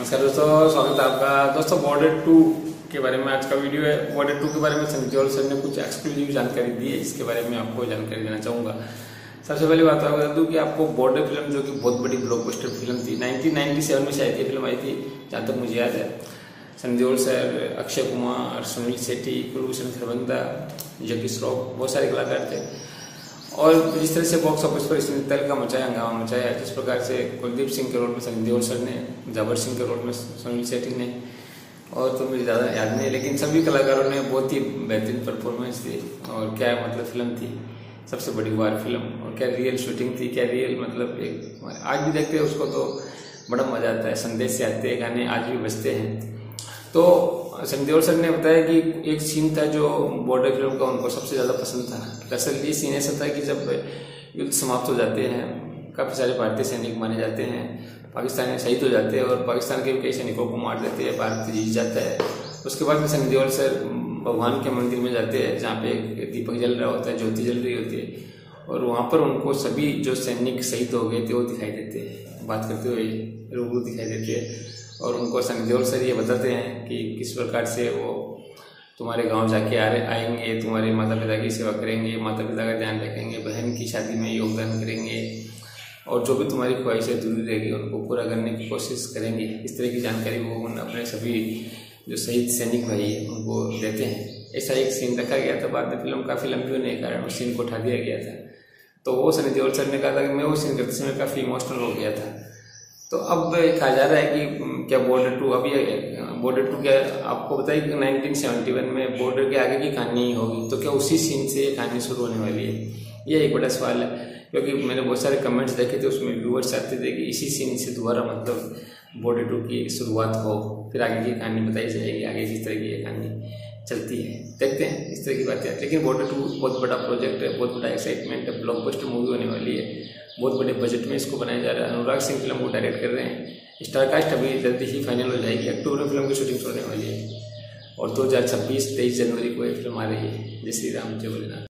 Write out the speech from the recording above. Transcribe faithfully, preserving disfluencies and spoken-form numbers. नमस्कार दोस्तों, स्वागत है आपका। दोस्तों बॉर्डर टू के बारे में आज का वीडियो है। बॉर्डर टू के बारे में सनी देओल सर ने कुछ एक्सक्लूसिव जानकारी दी है, इसके बारे में आपको जानकारी देना चाहूँगा। सबसे पहले बात बता दूँ कि आपको बॉर्डर फिल्म, जो कि बहुत बड़ी ब्लॉकबस्टर फिल्म थी, नाइनटीन नाइंटी सेवन में शायद ये फिल्म आई थी जहाँ तक मुझे याद है। सनी देओल सर, अक्षय कुमार, सुनील शेट्टी, कुलभूषण खरबंदा, जगकी श्रॉफ, बहुत सारे कलाकार थे। और जिस तरह से बॉक्स ऑफिस पर इसने तहलका मचाया, हंगामा मचाया, जिस प्रकार से कुलदीप सिंह के रोल में सनी देओल सर ने, जबर सिंह के रोल में सुनील शेट्टी ने, और तो मुझे ज़्यादा याद नहीं, लेकिन सभी कलाकारों ने बहुत ही बेहतरीन परफॉर्मेंस दी। और क्या मतलब फिल्म थी, सबसे बड़ी वार फिल्म, और क्या रियल शूटिंग थी, क्या रियल मतलब एक आज भी देखते हैं उसको तो बड़ा मज़ा आता है। संदेश से आते हैं गाने, आज भी बजते हैं। तो सनी देओल सर ने बताया कि एक सीन था जो बॉर्डर फिल्म का उनको सबसे ज़्यादा पसंद था। दरअसल ये सीन ऐसा था कि जब युद्ध समाप्त हो जाते हैं, काफ़ी सारे भारतीय सैनिक मारे जाते हैं, पाकिस्तानी शहीद हो जाते हैं, और पाकिस्तान के भी कई सैनिकों को मार देते हैं, भारत जीत जाता है। उसके बाद में सनी देओल सर भगवान के मंदिर में जाते हैं, जहाँ पे दीपक जल रहा होता है, ज्योति जल रही होती है, और वहाँ पर उनको सभी जो सैनिक शहीद हो गए थे वो दिखाई देते हैं, बात करते हुए रूबरू दिखाई देते हैं। और उनको सनी देओल सर ये बताते हैं कि किस प्रकार से वो तुम्हारे गांव जाके आ रहे आएंगे, तुम्हारे माता पिता की सेवा करेंगे, माता पिता का ध्यान रखेंगे, बहन की शादी में योगदान करेंगे, और जो भी तुम्हारी ख्वाहिशें अधूरी रहेगी उनको पूरा करने की कोशिश करेंगे। इस तरह की जानकारी वो उन अपने सभी जो शहीद सैनिक भाई हैं उनको देते हैं। ऐसा एक सीन रखा गया था। बाद में फिल्म काफ़ी लंबी होने के कारण उस सीन को उठा दिया गया था। तो वो सनी देओल सर ने कहा था कि मैं वो सीन करते समय काफ़ी इमोशनल हो गया था। तो अब कहा जा रहा है कि क्या बॉर्डर टू, अभी बॉर्डर टू क्या आपको बताइए कि नाइनटीन सेवेंटी वन में बॉर्डर के आगे की कहानी होगी, तो क्या उसी सीन से ये कहानी शुरू होने वाली है, ये एक बड़ा सवाल है। क्योंकि मैंने बहुत सारे कमेंट्स देखे थे, उसमें व्यूअर्स चाहते थे कि इसी सीन से दोबारा मतलब बॉर्डर टू की शुरुआत हो, फिर आगे की कहानी बताई जाएगी, आगे किस तरह की ये कहानी चलती है, देखते हैं। इस तरह की बातें आती है। लेकिन बॉर्डर टू बहुत बड़ा प्रोजेक्ट है, बहुत बड़ा एक्साइटमेंट है, ब्लॉकबस्टर मूवी होने वाली है, बहुत बड़े बजट में इसको बनाया जा रहा है। अनुराग सिंह फिल्म को डायरेक्ट कर रहे हैं। स्टारकास्ट अभी जल्दी ही फाइनल हो जाएगी। अक्टूबर में फिल्म की शूटिंग होने वाली है, और दो हज़ार छब्बीस तेईस जनवरी को ये फिल्म आ रही है। जय श्री राम, जय भोलेनाथ।